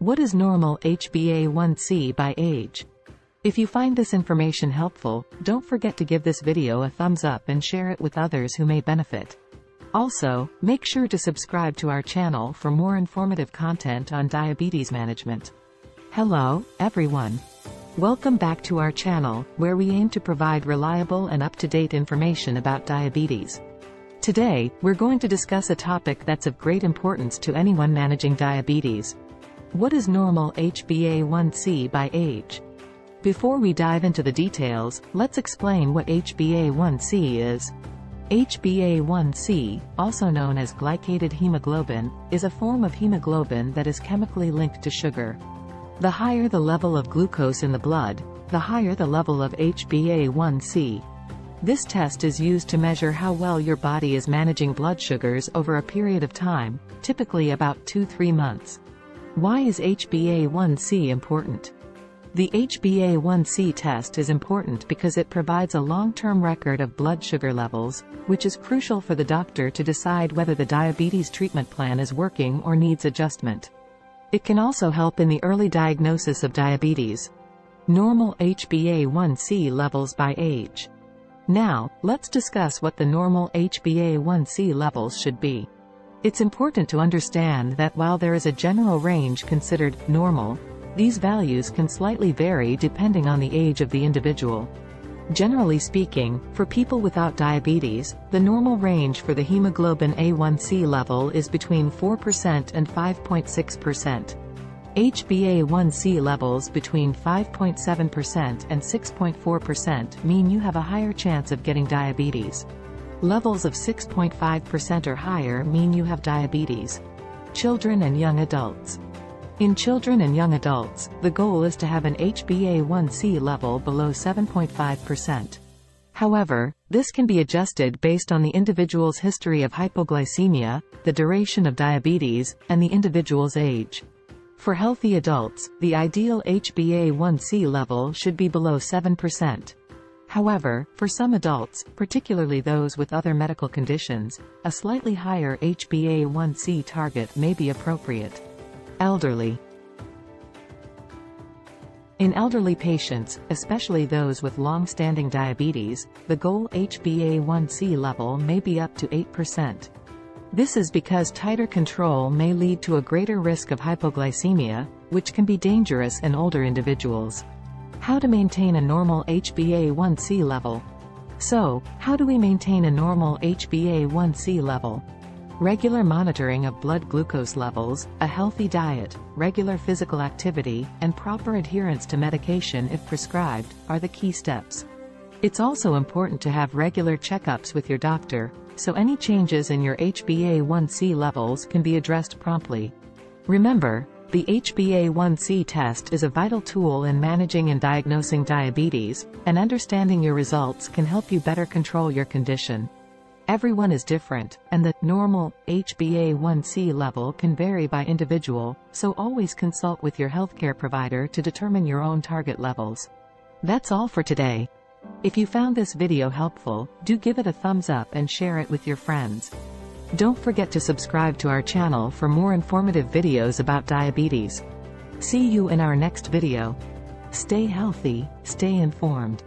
What is normal HbA1c by age? If you find this information helpful, don't forget to give this video a thumbs up and share it with others who may benefit. Also, make sure to subscribe to our channel for more informative content on diabetes management. Hello, everyone. Welcome back to our channel, where we aim to provide reliable and up-to-date information about diabetes. Today, we're going to discuss a topic that's of great importance to anyone managing diabetes. What is normal HbA1c by age? Before we dive into the details, let's explain what HbA1c is. HbA1c, also known as glycated hemoglobin, is a form of hemoglobin that is chemically linked to sugar. The higher the level of glucose in the blood, the higher the level of HbA1c. This test is used to measure how well your body is managing blood sugars over a period of time, typically about 2-3 months. Why is HbA1c important? The HbA1c test is important because it provides a long-term record of blood sugar levels, which is crucial for the doctor to decide whether the diabetes treatment plan is working or needs adjustment. It can also help in the early diagnosis of diabetes. Normal HbA1c levels by age. Now, let's discuss what the normal HbA1c levels should be. It's important to understand that while there is a general range considered normal, these values can slightly vary depending on the age of the individual. Generally speaking, for people without diabetes, the normal range for the hemoglobin A1c level is between 4% and 5.6%. HbA1c levels between 5.7% and 6.4% mean you have a higher chance of getting diabetes. Levels of 6.5% or higher mean you have diabetes. Children and young adults. In children and young adults, the goal is to have an HbA1c level below 7.5%. However, this can be adjusted based on the individual's history of hypoglycemia, the duration of diabetes, and the individual's age. For healthy adults, the ideal HbA1c level should be below 7%. However, for some adults, particularly those with other medical conditions, a slightly higher HbA1c target may be appropriate. Elderly. In elderly patients, especially those with long-standing diabetes, the goal HbA1c level may be up to 8%. This is because tighter control may lead to a greater risk of hypoglycemia, which can be dangerous in older individuals. How to maintain a normal HbA1c level? So, how do we maintain a normal HbA1c level? Regular monitoring of blood glucose levels, a healthy diet, regular physical activity, and proper adherence to medication if prescribed, are the key steps. It's also important to have regular checkups with your doctor, so any changes in your HbA1c levels can be addressed promptly. Remember, the HbA1c test is a vital tool in managing and diagnosing diabetes, and understanding your results can help you better control your condition. Everyone is different, and the normal HbA1c level can vary by individual, so always consult with your healthcare provider to determine your own target levels. That's all for today. If you found this video helpful, do give it a thumbs up and share it with your friends. Don't forget to subscribe to our channel for more informative videos about diabetes. See you in our next video. Stay healthy, stay informed.